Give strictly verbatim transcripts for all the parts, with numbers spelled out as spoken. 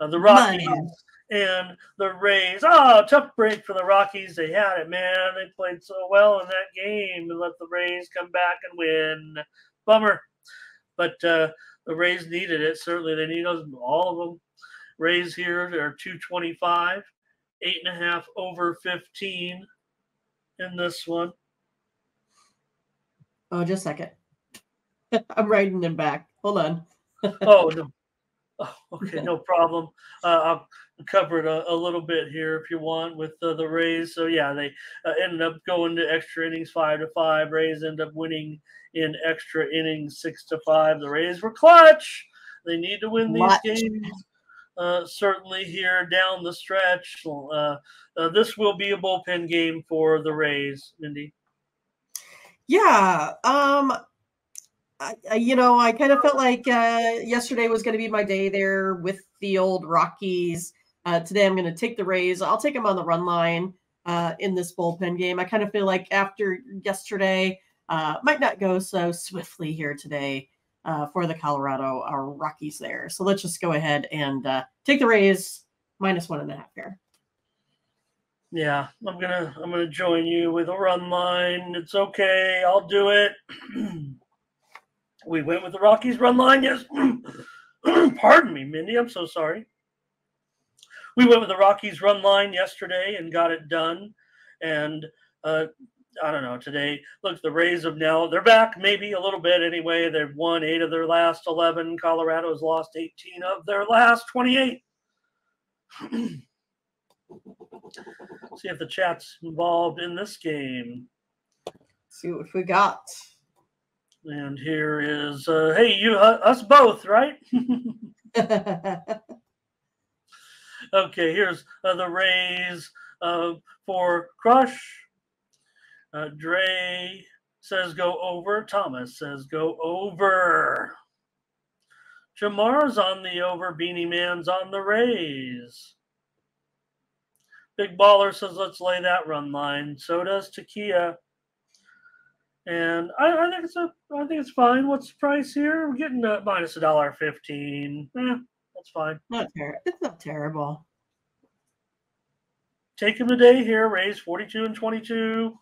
of the Rockies Money. and the Rays. Oh, tough break for the Rockies. They had it, man. They played so well in that game and let the Rays come back and win. Bummer. But uh, the Rays needed it. Certainly they need us, all of them. Rays here, they're two twenty-five, eight and a half over fifteen in this one. Oh, just a second. I'm writing them back. Hold on. oh, no. Oh, okay, no problem. Uh, I'll cover it a, a little bit here if you want with uh, the Rays. So, yeah, they uh, ended up going to extra innings five to five. Rays end up winning in extra innings six to five. The Rays were clutch. They need to win these Watch. games. Uh, certainly here down the stretch. Uh, uh, this will be a bullpen game for the Rays, Mindy. Yeah. Um, I, I, you know, I kind of felt like uh, yesterday was going to be my day there with the old Rockies. Uh, today I'm going to take the Rays. I'll take them on the run line uh, in this bullpen game. I kind of feel like after yesterday, uh, might not go so swiftly here today. Uh, for the Colorado uh, Rockies there. So let's just go ahead and uh, take the Rays minus one and a half here. Yeah, I'm gonna I'm gonna join you with a run line. It's okay, I'll do it. We went with the Rockies run line. Yes, pardon me, Mindy. I'm so sorry. We went with the Rockies run line yesterday and got it done. And uh, I don't know, today, look, the Rays have now, they're back maybe a little bit anyway. They've won eight of their last eleven. Colorado's lost eighteen of their last twenty-eight. See if the chat's involved in this game. See what we got. And here is, uh, hey, you, uh, us both, right? Okay, here's uh, the Rays uh, for Crush. Uh, Dre says go over. Thomas says go over. Jamar's on the over. Beanie Man's on the Rays. Big Baller says let's lay that run line. So does Takia. And I, I think it's a, I think it's fine. What's the price here? We're getting a, minus a dollar fifteen. Eh, that's fine. Not ter- it's not terrible. Take him today here. Rays forty-two and twenty-two.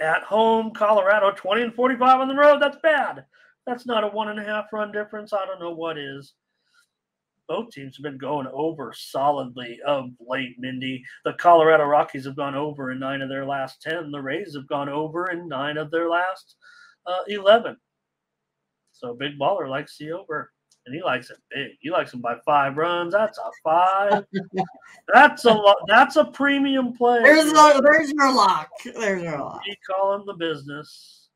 At home, Colorado twenty and forty-five on the road. That's bad. That's not a one and a half run difference. I don't know what is. Both teams have been going over solidly of late, Mindy. The Colorado Rockies have gone over in nine of their last ten. The Rays have gone over in nine of their last uh, eleven. So Big Baller likes the over. And he likes it big. He likes them by five runs. That's a five. That's a lo- that's a premium play. There's a, there's your lock. There's your lock. We call him the business.